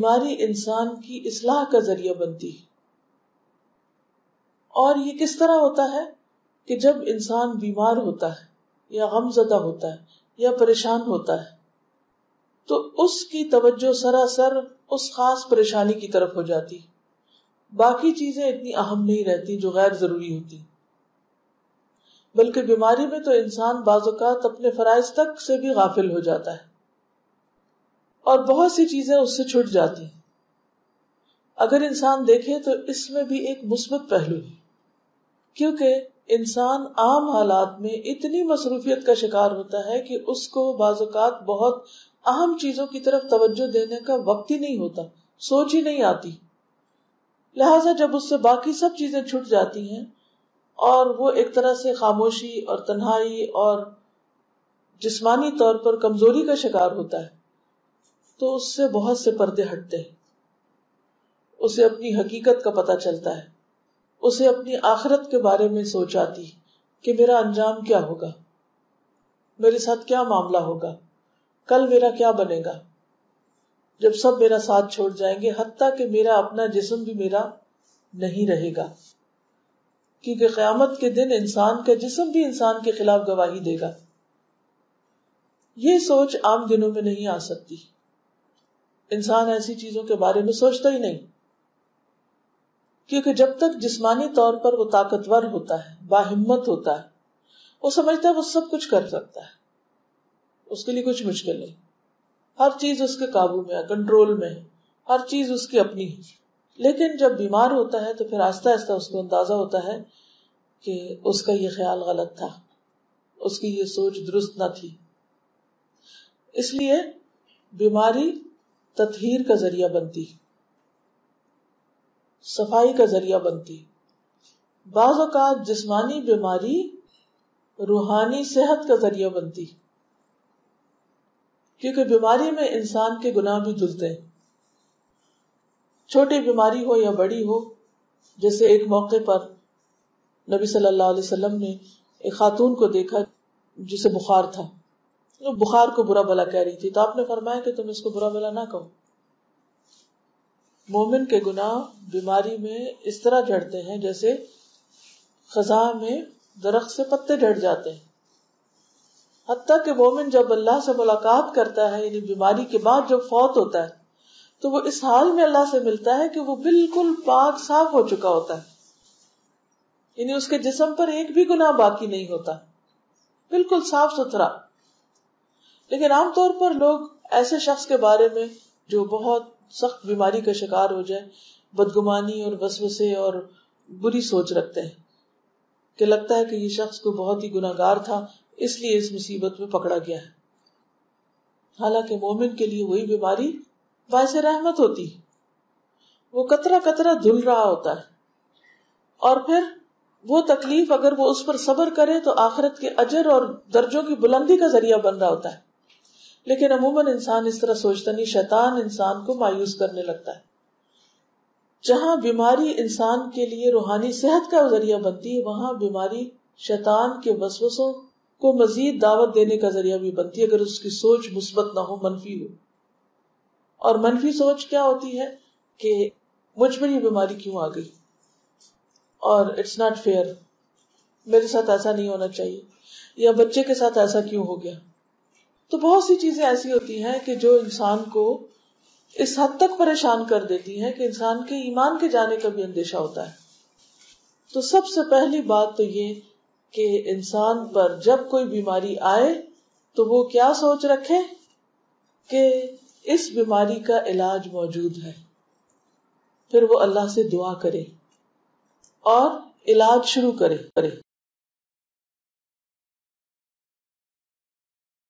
बीमारी इंसान की इस्लाह का जरिया बनती है। और ये किस तरह होता है कि जब इंसान बीमार होता है या गमजदा होता है या परेशान होता है तो उसकी तवज्जो सरासर उस खास परेशानी की तरफ हो जाती है, बाकी चीजें इतनी अहम नहीं रहती जो गैर जरूरी होती। बल्कि बीमारी में तो इंसान बाज़ात अपने फराइज तक से भी गाफिल हो जाता है और बहुत सी चीजें उससे छूट जाती हैं। अगर इंसान देखे तो इसमें भी एक मुस्बत पहलू है, क्योंकि इंसान आम हालात में इतनी मसरूफियत का शिकार होता है कि उसको बाज़ात बहुत अहम चीजों की तरफ तवज्जो देने का वक्त ही नहीं होता, सोच ही नहीं आती। लिहाजा जब उससे बाकी सब चीजें छूट जाती हैं और वो एक तरह से खामोशी और तन्हाई और जिस्मानी तौर पर कमजोरी का शिकार होता है तो उससे बहुत से पर्दे हटते हैं। उसे अपनी हकीकत का पता चलता है, उसे अपनी आखिरत के बारे में सोच आती है कि मेरा अंजाम क्या होगा, मेरे साथ क्या मामला होगा, कल मेरा क्या बनेगा जब सब मेरा साथ छोड़ जाएंगे, हत्ता कि मेरा अपना जिस्म भी मेरा नहीं रहेगा, क्योंकि क़यामत के दिन इंसान का जिस्म भी इंसान के खिलाफ गवाही देगा। ये सोच आम दिनों में नहीं आ सकती, इंसान ऐसी चीजों के बारे में सोचता ही नहीं, क्योंकि जब तक जिस्मानी तौर पर वो ताकतवर होता है, बाहिम्मत होता है, वो समझता है वो सब कुछ कर सकता है, उसके लिए कुछ मुश्किल नहीं, हर चीज उसके काबू में है, कंट्रोल में है, हर चीज उसकी अपनी है। लेकिन जब बीमार होता है तो फिर आहिस्ता आहिस्ता उसको अंदाजा होता है कि उसका ये ख्याल गलत था, उसकी ये सोच दुरुस्त ना थी। इसलिए बीमारी तत्हीर का जरिया बनती, सफाई का जरिया बनती। बाज़ औक़ात जिस्मानी बीमारी रूहानी सेहत का जरिया बनती, क्योंकि बीमारी में इंसान के गुनाह भी धुलते हैं, छोटी बीमारी हो या बड़ी हो। जैसे एक मौके पर नबी सल्लल्लाहु अलैहि वसल्लम ने एक खातून को देखा जिसे बुखार था, तो बुखार को बुरा भला कह रही थी, तो आपने फरमाया कि तुम इसको बुरा भला ना कहो। मोमिन के गुनाह बीमारी में इस तरह झड़ते हैं जैसे खजा में दरख्त से पत्ते झड़ जाते हैं। हत्ता कि मोमिन जब अल्लाह से मुलाकात करता है, यानी बीमारी के बाद जब फौत होता है, तो वो इस हाल में अल्लाह से मिलता है कि वो बिल्कुल पाक साफ हो चुका होता है, यानी उसके जिस्म पर एक भी गुनाह बाकी नहीं होता, बिल्कुल साफ सुथरा। लेकिन आमतौर पर लोग ऐसे शख्स के बारे में जो बहुत सख्त बीमारी का शिकार हो जाए, बदगुमानी और वसवसे और बुरी सोच रखते हैं कि लगता है कि ये शख्स को बहुत ही गुनाहगार था, इसलिए इस मुसीबत में पकड़ा गया है। हालांकि मोमिन के लिए वही बीमारी वाइसे रहमत होती, वो कतरा कतरा धुल रहा होता है, और फिर वो तकलीफ अगर वो उस पर सब्र करे तो आखिरत के अजर और दर्जों की बुलंदी का जरिया बन रहा होता है। लेकिन अमूमन इंसान इस तरह सोचता नहीं, शैतान इंसान को मायूस करने लगता है। जहां बीमारी इंसान के लिए रूहानी सेहत का जरिया बनती है, वहां बीमारी शैतान के वसवसों को मजीद दावत देने का जरिया भी बनती है, अगर उसकी सोच मुस्बत ना हो, मनफी हो। और मनफी सोच क्या होती है कि मुझ पर ये बीमारी क्यों आ गई, और इट्स नॉट फेयर, मेरे साथ ऐसा नहीं होना चाहिए, या बच्चे के साथ ऐसा क्यों हो गया। तो बहुत सी चीजें ऐसी होती हैं कि जो इंसान को इस हद तक परेशान कर देती हैं कि इंसान के ईमान के जाने का भी अंदेशा होता है। तो सबसे पहली बात तो ये कि इंसान पर जब कोई बीमारी आए तो वो क्या सोच रखे कि इस बीमारी का इलाज मौजूद है, फिर वो अल्लाह से दुआ करे और इलाज शुरू करे।